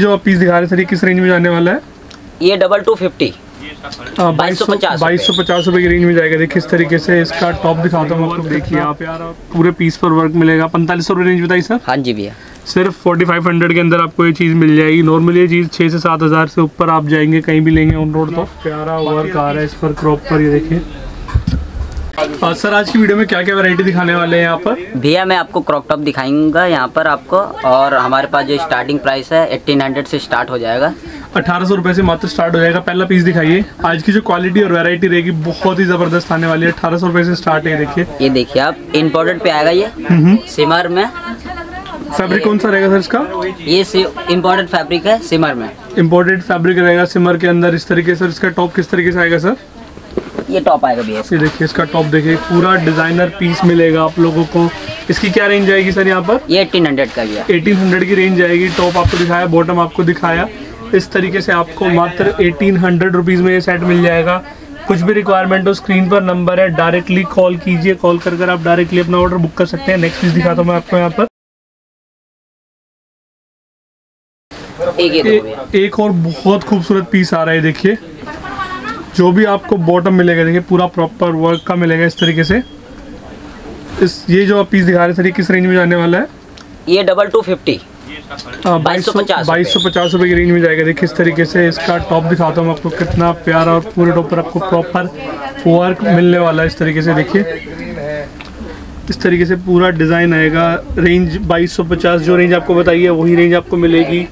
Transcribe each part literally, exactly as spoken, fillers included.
जो आप पीस दिखा रहे सर, ये किस रेंज में जाने वाला है? ये डबल टू फिफ्टी बाईस सौ पचास रुपए की रेंज में जाएगा। देखिए इस तरीके से इसका टॉप दिखाता हूँ आपको। देखिए आप यार पूरे पीस पर वर्क मिलेगा। पैंतालीस सौ रुपये रेंज बताइए सर। हाँ जी भैया, सिर्फ फोर्टी फाइव हंड्रेड के अंदर आपको ये चीज़ मिल जाएगी। नॉर्मली ये चीज़ छः से सात हज़ार से ऊपर आप जाएंगे कहीं भी लेंगे ऑन रोड। तो प्यारा वर्क आ रहा है इस पर क्रॉप पर। ये देखिए सर, आज की वीडियो में क्या क्या वैरायटी दिखाने वाले हैं यहाँ पर? भैया मैं आपको क्रॉप टॉप दिखाऊंगा यहाँ पर आपको। और हमारे पास जो स्टार्टिंग प्राइस है अठारह सौ से स्टार्ट हो जाएगा। अठारह सौ रुपये से मात्र स्टार्ट हो जाएगा। पहला पीस दिखाइए। आज की जो क्वालिटी और वैरायटी रहेगी बहुत ही जबरदस्त आने वाली है। अठारह सौ रुपये से स्टार्ट है। देखिए ये देखिए आप, इम्पोर्टेड पे आएगा ये सिमर में। फैब्रिक कौन सा रहेगा सर इसका? ये इम्पोर्टेड फैब्रिक है सिमर में। इम्पोर्टेड फैब्रिक रहेगा सिमर के अंदर। इस तरीके से इसका टॉप किस तरीके से आएगा सर? ये टॉप आएगा भैया। ये देखिए इसका टॉप, देखिए पूरा डिजाइनर पीस मिलेगा आप लोगों को। इसकी क्या रेंज आएगी सर यहाँ पर? ये अठारह सौ का भैया। अठारह सौ की रेंज आएगी। टॉप आपको दिखाया, बॉटम आपको दिखाया। इस तरीके से आपको मात्र अठारह सौ रुपीस में ये सेट मिल जाएगा। कुछ भी रिक्वायरमेंट हो स्क्रीन पर नंबर है, डायरेक्टली कॉल कीजिए। कॉल कर कर आप डायरेक्टली अपना ऑर्डर बुक कर सकते हैं। नेक्स्ट चीज दिखाता हूँ मैं आपको यहाँ पर। एक और बहुत खूबसूरत पीस आ रहा है। देखिए जो भी आपको बॉटम मिलेगा, देखिए पूरा प्रॉपर वर्क का मिलेगा इस तरीके से। इस ये जो आप पीस दिखा रहे सर, ये किस रेंज में जाने वाला है? ये डबल टू फिफ्टी बाईस सौ पचास रुपये की रेंज में जाएगा। देखिए इस तरीके से इसका टॉप दिखाता हूँ आपको। कितना प्यारा और पूरे टॉप पर आपको प्रॉपर वर्क मिलने वाला है इस तरीके से। देखिए इस तरीके से पूरा डिज़ाइन आएगा। रेंज बाईस सौ पचास, जो रेंज आपको बताइए वही रेंज आपको मिलेगी।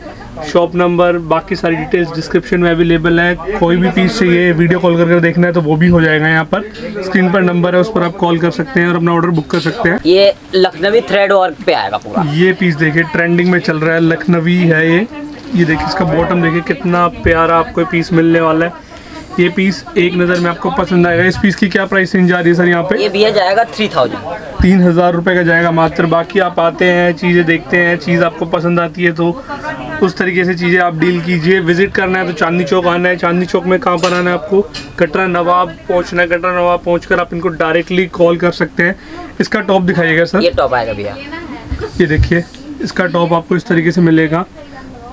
शॉप नंबर बाकी सारी डिटेल्स डिस्क्रिप्शन में अवेलेबल है। कोई भी पीस चाहिए, वीडियो कॉल करके देखना है तो वो भी हो जाएगा। यहाँ पर स्क्रीन पर नंबर है, उस पर आप कॉल कर सकते हैं और अपना ऑर्डर बुक कर सकते हैं। ये लखनवी थ्रेड वर्क पे आएगा पूरा। ये पीस देखिए ट्रेंडिंग में चल रहा है, लखनवी है ये। ये देखिए इसका बॉटम देखिए कितना प्यारा आपको पीस मिलने वाला है। ये पीस एक नज़र में आपको पसंद आएगा। इस पीस की क्या प्राइस रेंज आ रही है सर यहाँ पे? ये भैया जाएगा थ्री थाउजेंड तीन हज़ार रुपये का जाएगा मात्र। बाकी आप आते हैं, चीज़ें देखते हैं, चीज़ आपको पसंद आती है तो उस तरीके से चीज़ें आप डील कीजिए। विजिट करना है तो चांदनी चौक आना है। चांदनी चौक में कहाँ पर आना है आपको? कटरा नवाब पहुँचना है। कटरा नवाब पहुँच आप इनको डायरेक्टली कॉल कर सकते हैं। इसका टॉप दिखाइएगा सर। ये टॉप आएगा भैया। ये देखिए इसका टॉप आपको इस तरीके से मिलेगा।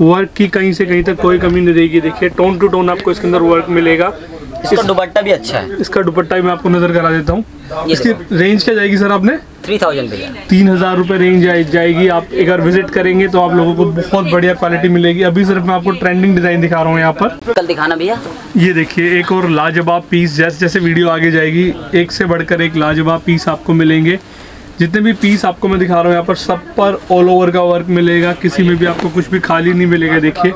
वर्क की कहीं से कहीं तक कोई कमी नहीं रहेगी। देखिए टोन टू टोन आपको इसके अंदर वर्क मिलेगा। इसका दुपट्टा भी अच्छा है। इसका दुपट्टा भी मैं आपको नजर करा देता हूँ। इसकी रेंज क्या जाएगी सर आपने? थ्री थाउजेंड भैया, तीन हज़ार रुपये रेंज जाएगी। आप एक बार विजिट करेंगे तो आप लोगों को बहुत बढ़िया क्वालिटी मिलेगी। अभी सिर्फ मैं आपको ट्रेंडिंग डिज़ाइन दिखा रहा हूँ यहाँ पर। कल दिखाना भैया। ये देखिए एक और लाजवाब पीस। जैसे जैसे वीडियो आगे जाएगी एक से बढ़कर एक लाजवाब पीस आपको मिलेंगे। जितने भी पीस आपको मैं दिखा रहा हूँ यहाँ पर सब पर ऑल ओवर का वर्क मिलेगा। किसी में भी आपको कुछ भी खाली नहीं मिलेगा। देखिए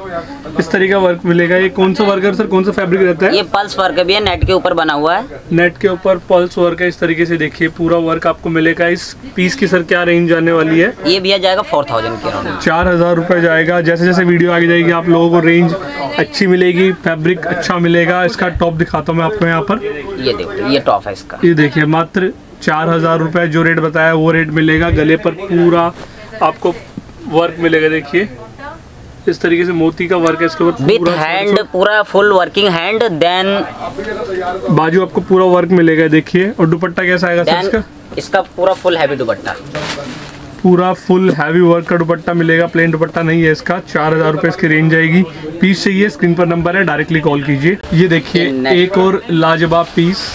इस तरह का वर्क मिलेगा। ये कौन सा वर्क है सर, कौन सा फैब्रिक रहता है? ये पल्स वर्क भी है, नेट के ऊपर बना हुआ है। नेट के ऊपर पल्स वर्क है। इस तरीके से देखिए पूरा वर्क आपको मिलेगा। इस पीस की सर क्या रेंज आने वाली है? ये भी आ जाएगा फोर थाउजेंड के, चार हज़ार रुपये जाएगा। जैसे जैसे वीडियो आगे जाएगी आप लोगों को रेंज अच्छी मिलेगी, फैब्रिक अच्छा मिलेगा। इसका टॉप दिखाता हूँ मैं आपको यहाँ पर। ये देखो ये टॉप है इसका। ये देखिए मात्र चार हज़ार रुपये जो रेट बताया वो रेट मिलेगा। गले पर पूरा आपको वर्क मिलेगा। देखिए इस तरीके से मोती का वर्क है इसके ऊपर। विद हैंड पूरा फुल वर्किंग हैंड। देन बाजू आपको पूरा वर्क मिलेगा। देखिए और दुपट्टा कैसा आएगा सर इसका? इसका पूरा फुल हैवी दुपट्टा, पूरा फुल हैवी वर्क का दुपट्टा मिलेगा। प्लेन दुपट्टा नहीं है इसका। चार हज़ार रुपये इसकी रेंज आएगी। पीस चाहिए स्क्रीन पर नंबर है, डायरेक्टली कॉल कीजिए। ये देखिए एक और लाजवाब पीस।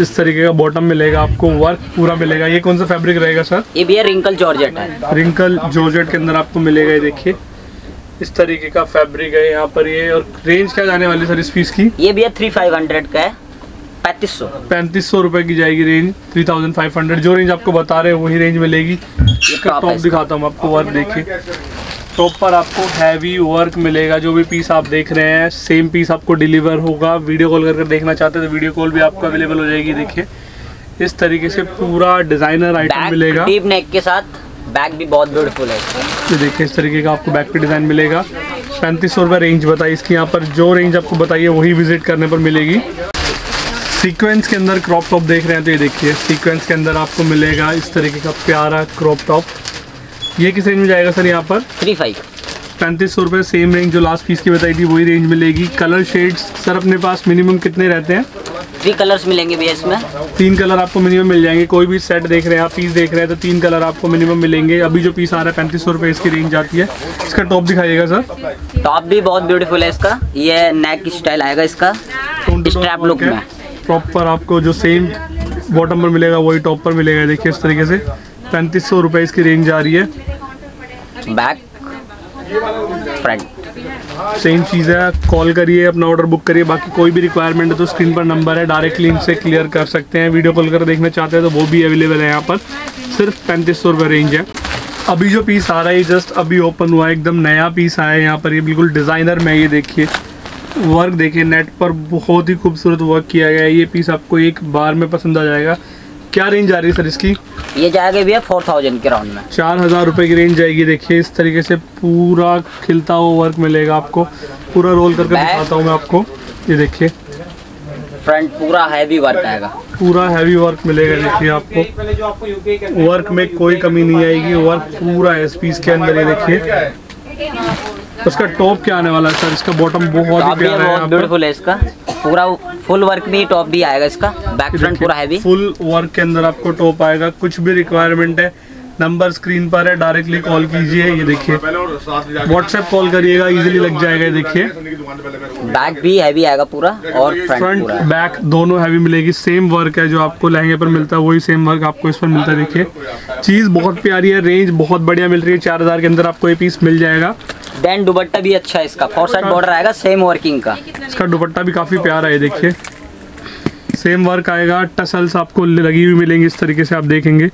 इस तरीके का बॉटम मिलेगा आपको, वर्क पूरा मिलेगा। ये कौन सा फैब्रिक रहेगा सर? ये भी है रिंकल जॉर्जेट है। रिंकल जॉर्जेट के अंदर आपको मिलेगा। ये देखिए इस तरीके का फैब्रिक है यहाँ पर। ये और रेंज क्या जाने वाली सर इस पीस की? ये भी है थ्री फाइव हंड्रेड का है। पैंतीस सौ पैंतीस सौ रुपये की जाएगी range. Three thousand five hundred जो रेंज आपको बता रहे हैं वही रेंज मिलेगी। इसका टॉप दिखाता हूँ आपको। वर्क देखिए टॉप पर आपको हैवी वर्क मिलेगा। जो भी पीस आप देख रहे हैं सेम पीस आपको डिलीवर होगा। वीडियो कॉल करके देखना चाहते हैं तो वीडियो कॉल भी आपको अवेलेबल हो जाएगी। देखिए इस तरीके से पूरा डिजाइनर आइटम मिलेगा। डीप नेक के साथ बैक भी बहुत ब्यूटीफुल है। तो देखिए इस तरीके का आपको बैक पे डिज़ाइन मिलेगा। पैंतीस सौ रुपये रेंज बताई इसकी। यहाँ पर जो रेंज आपको बताइए वही विजिट करने पर मिलेगी। सीक्वेंस के अंदर क्रॉप टॉप देख रहे हैं तो ये देखिए सीक्वेंस के अंदर आपको मिलेगा इस तरीके का प्यारा क्रॉप टॉप। ये किस रेंज में जाएगा सर यहाँ पर? थ्री फाइव पैंतीस सौ रुपये सेम रेंज जो लास्ट पीस की बताई थी वही रेंज मिलेगी। कलर शेड्स सर अपने पास मिनिमम कितने रहते हैं? थ्री कलर्स मिलेंगे भैया इसमें, तीन कलर आपको मिनिमम मिल जाएंगे। कोई भी सेट देख रहे हैं आप, पीस देख रहे हैं तो तीन कलर आपको मिनिमम मिलेंगे। अभी जो पीस आ रहा है पैंतीस सौ रुपये इसकी रेंज आती है। इसका टॉप दिखाइएगा सर। टॉप भी बहुत ब्यूटीफुल है इसका, ये नेक स्टाइल आएगा इसका स्ट्रैप लुक में। टॉप पर आपको जो सेम बॉटम पर मिलेगा वही टॉप पर मिलेगा, देखिए इस तरीके से। पैंतीस सौ रुपये इसकी रेंज आ रही है। बैक फ्रंट सेम चीज़ है। कॉल करिए, अपना ऑर्डर बुक करिए। बाकी कोई भी रिक्वायरमेंट है तो स्क्रीन पर नंबर है, डायरेक्टली इनसे क्लियर कर सकते हैं। वीडियो कॉल कर देखना चाहते हैं तो वो भी अवेलेबल है यहाँ पर। सिर्फ पैंतीस सौ रुपये रेंज है। अभी जो पीस आ रहा है जस्ट अभी ओपन हुआ है, एकदम नया पीस आया है यहाँ पर। ये बिल्कुल डिज़ाइनर में, ये देखिए वर्क, देखिए नेट पर बहुत ही खूबसूरत वर्क किया गया है। ये पीस आपको एक बार में पसंद आ जाएगा। क्या रेंज आ रही है सर इसकी? ये जाएगी भैया फोर थाउजेंड के राउंड में, चार हज़ार रुपये की रेंज जाएगी। देखिए इस तरीके से पूरा खिलता हुआ वर्क मिलेगा आपको। पूरा रोल करके दिखाता हूँ मैं आपको, ये देखिए फ्रंट पूरा हैवी वर्क आएगा, पूरा हैवी वर्क मिलेगा। देखिए आपको वर्क में कोई कमी नहीं आएगी, वर्क पूरा है इस पीस के अंदर। ये देखिए उसका टॉप क्या आने वाला है सर? इसका बॉटम बहुत ही प्यारा है, ब्यूटीफुल है इसका। पूरा फुल वर्क में टॉप भी आएगा इसका, बैक फ्रंट पूरा हैवी फुल वर्क के अंदर आपको टॉप आएगा। कुछ भी रिक्वायरमेंट है, नंबर स्क्रीन पर है, डायरेक्टली कॉल कीजिए। ये देखिए व्हाट्सएप कॉल करिएगा, इजीली लग जाएगा। ये देखिए बैक भी हैवी आएगा पूरा, और फ्रंट बैक दोनों हैवी मिलेगी। सेम वर्क है जो आपको लहंगे पर मिलता है, वही सेम वर्क आपको इस पर मिलता है। देखिए चीज़ बहुत प्यारी है, रेंज बहुत बढ़िया मिल रही है। चार हज़ार के अंदर आपको ये पीस मिल जाएगा। देन दुपट्टा भी अच्छा है इसका, फोर साइड बॉर्डर आएगा सेम वर्किंग का। इसका दुपट्टा भी काफ़ी प्यारा है, देखिए सेम वर्क आएगा। टसल्स आपको लगी हुई मिलेंगी इस तरीके से, आप देखेंगे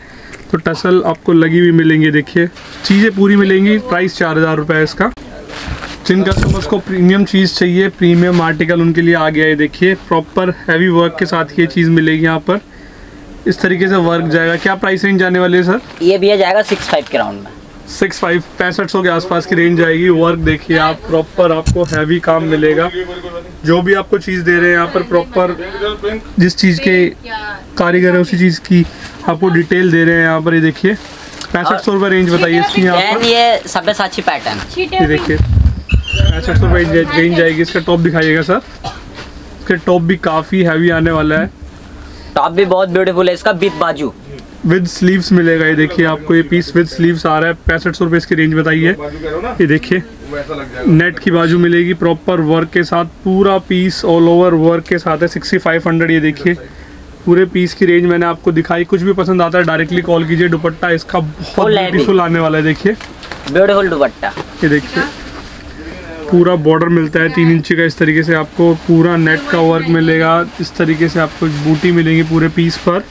तो टसल आपको लगी हुई मिलेंगी। देखिए चीज़ें पूरी मिलेंगी। प्राइस चार हज़ार रुपये है इसका। जिन कस्टमर्स को प्रीमियम चीज़ चाहिए, प्रीमियम आर्टिकल, उनके लिए आ गया है। देखिए प्रॉपर हैवी वर्क के साथ ये चीज़ मिलेगी यहाँ पर, इस तरीके से वर्क जाएगा। क्या प्राइस रेंज जाने वाली है सर? ये भी जाएगा सिक्स फाइव के राउंड में, सिक्स फाइव पैंसठ सौ के आसपास की रेंज आएगी। वर्क देखिए आप, प्रॉपर आपको हैवी काम मिलेगा। जो भी आपको चीज़ दे रहे हैं यहाँ पर, प्रॉपर जिस चीज़ के कारीगर है उसी चीज़ की आपको डिटेल दे रहे हैं यहाँ पर। ये देखिए पैंसठ सौ रुपये रेंज बताइए इसकी यहाँ पर। ये सब्बे साची पैटर्न, ये देखिए पैंसठ सौ रुपये रेंज जाएगी। इसका टॉप दिखाइएगा सर। इसका टॉप भी काफ़ी हैवी आने वाला है। टॉप भी बहुत ब्यूटीफुल है इसका, विद बाजू विद स्लीव्स मिलेगा। ये देखिए आपको ये पीस विद स्लीव्स आ रहा है, पैंसठ सौ रुपये इसकी रेंज बताइए। ये देखिए नेट की बाजू मिलेगी, प्रॉपर वर्क के साथ पूरा पीस ऑल ओवर वर्क के साथ है। Sixty five hundred. ये देखिए पूरे पीस की रेंज मैंने आपको दिखाई। कुछ भी पसंद आता है डायरेक्टली कॉल कीजिए। दुपट्टा इसका बहुत ब्यूटीफुल आने वाला है, देखिए ब्यूटीफुल दुपट्टा। ये देखिए पूरा बॉर्डर मिलता है तीन इंची का, इस तरीके से आपको पूरा नेट का वर्क मिलेगा। इस तरीके से आपको बूटी मिलेगी पूरे पीस पर।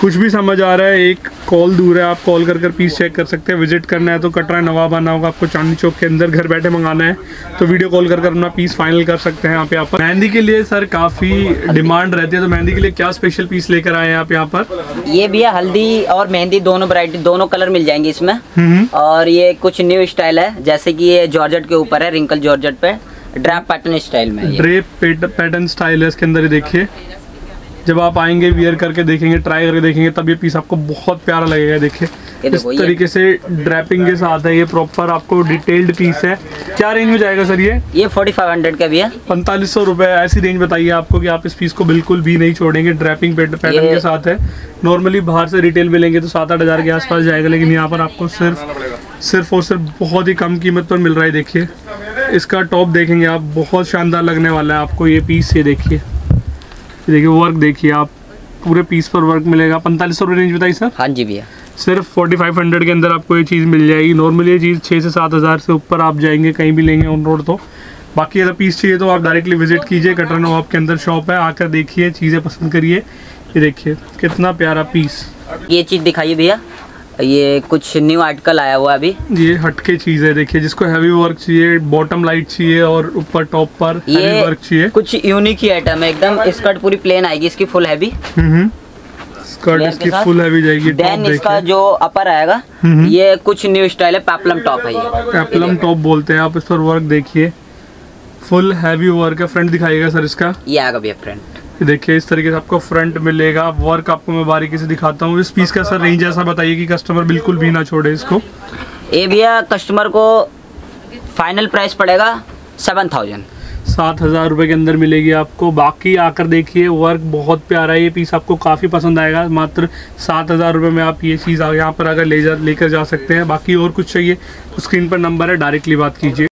कुछ भी समझ आ रहा है, एक कॉल दूर है, आप कॉल कर कर पीस चेक कर सकते हैं। विजिट करना है तो कटरा नवाब आना होगा आपको, चांदनी चौक के अंदर। घर बैठे मंगाना है तो वीडियो कॉल कर कर अपना पीस फाइनल कर सकते हैं यहाँ पे। यहाँ पर मेहंदी के लिए सर काफ़ी डिमांड रहती है, तो मेहंदी के लिए क्या स्पेशल पीस लेकर आए हैं आप यहाँ पर? ये भी है, हल्दी और मेहंदी दोनों वैरायटी, दोनों कलर मिल जाएंगे इसमें। और ये कुछ न्यू स्टाइल है, जैसे कि ये जॉर्जेट के ऊपर है, रिंकल जॉर्जेट पे ड्रैप पैटर्न स्टाइल में, ड्रेप पैटर्न स्टाइल है इसके अंदर। देखिए जब आप आएंगे वियर करके देखेंगे, ट्राई करके देखेंगे, तब ये पीस आपको बहुत प्यारा लगेगा। देखिए इस तरीके से ड्रैपिंग के साथ है, ये प्रॉपर आपको डिटेल्ड पीस है। क्या रेंज में जाएगा सर ये? ये पैंतालीस सौ का भी है, पैंतालीस सौ रुपये ऐसी रेंज बताइए आपको कि आप इस पीस को बिल्कुल भी नहीं छोड़ेंगे। ड्रैपिंग पैटर्न के साथ है। नॉर्मली बाहर से रिटेल में लेंगे तो सात आठ हज़ार के आसपास जाएगा, लेकिन यहाँ पर आपको सिर्फ सिर्फ और सिर्फ बहुत ही कम कीमत पर मिल रहा है। देखिए इसका टॉप देखेंगे आप, बहुत शानदार लगने वाला है आपको ये पीस। ये देखिए देखिए वर्क देखिए आप, पूरे पीस पर वर्क मिलेगा। पैंतालीस सौ रुपये रेंज बताइए सर। हाँ जी भैया, सिर्फ पैंतालीस सौ के अंदर आपको ये चीज़ मिल जाएगी। नॉर्मली ये चीज़ छः से सात हज़ार से ऊपर आप जाएंगे कहीं भी लेंगे ऑन रोड। तो बाकी अगर पीस चाहिए तो आप डायरेक्टली विजिट कीजिए, कटरा नवाब के अंदर शॉप है, आकर देखिए चीज़ें पसंद करिए। ये देखिए कितना प्यारा पीस। ये चीज़ दिखाइए भैया, ये कुछ न्यू आर्टिकल आया हुआ अभी, ये हटके चीज़ है। देखिए जिसको हैवी वर्क चाहिए, बॉटम लाइट चाहिए और ऊपर टॉप पर हैवी वर्क चाहिए, कुछ यूनिक ही आइटम है एकदम। स्कर्ट पूरी प्लेन आएगी इसकी, फुल हैवी स्कर्ट इसकी फुल हैवी जाएगी। देन इसका जो अपर आएगा ये कुछ न्यू स्टाइल है, पेप्लम टॉप है ये, पेप्लम टॉप बोलते हैं आप। इस पर वर्क देखिए फुल हैवी वर्क है। फ्रंट दिखाइएगा सर इसका। ये आएगा भैया फ्रंट, देखिए इस तरीके से आपको फ्रंट मिलेगा। वर्क आपको मैं बारीकी से दिखाता हूँ। इस पीस का सर रेंज ऐसा बताइए कि कस्टमर बिल्कुल भी ना छोड़े इसको। ये भैया कस्टमर को फाइनल प्राइस पड़ेगा सेवन थाउजेंड, सात हज़ार रुपये के अंदर मिलेगी आपको। बाकी आकर देखिए, वर्क बहुत प्यारा है, ये पीस आपको काफ़ी पसंद आएगा। मात्र सात हज़ार रुपये में आप ये चीज़ यहाँ पर आकर ले जा लेकर जा सकते हैं। बाकी और कुछ चाहिए तो स्क्रीन पर नंबर है, डायरेक्टली बात कीजिए।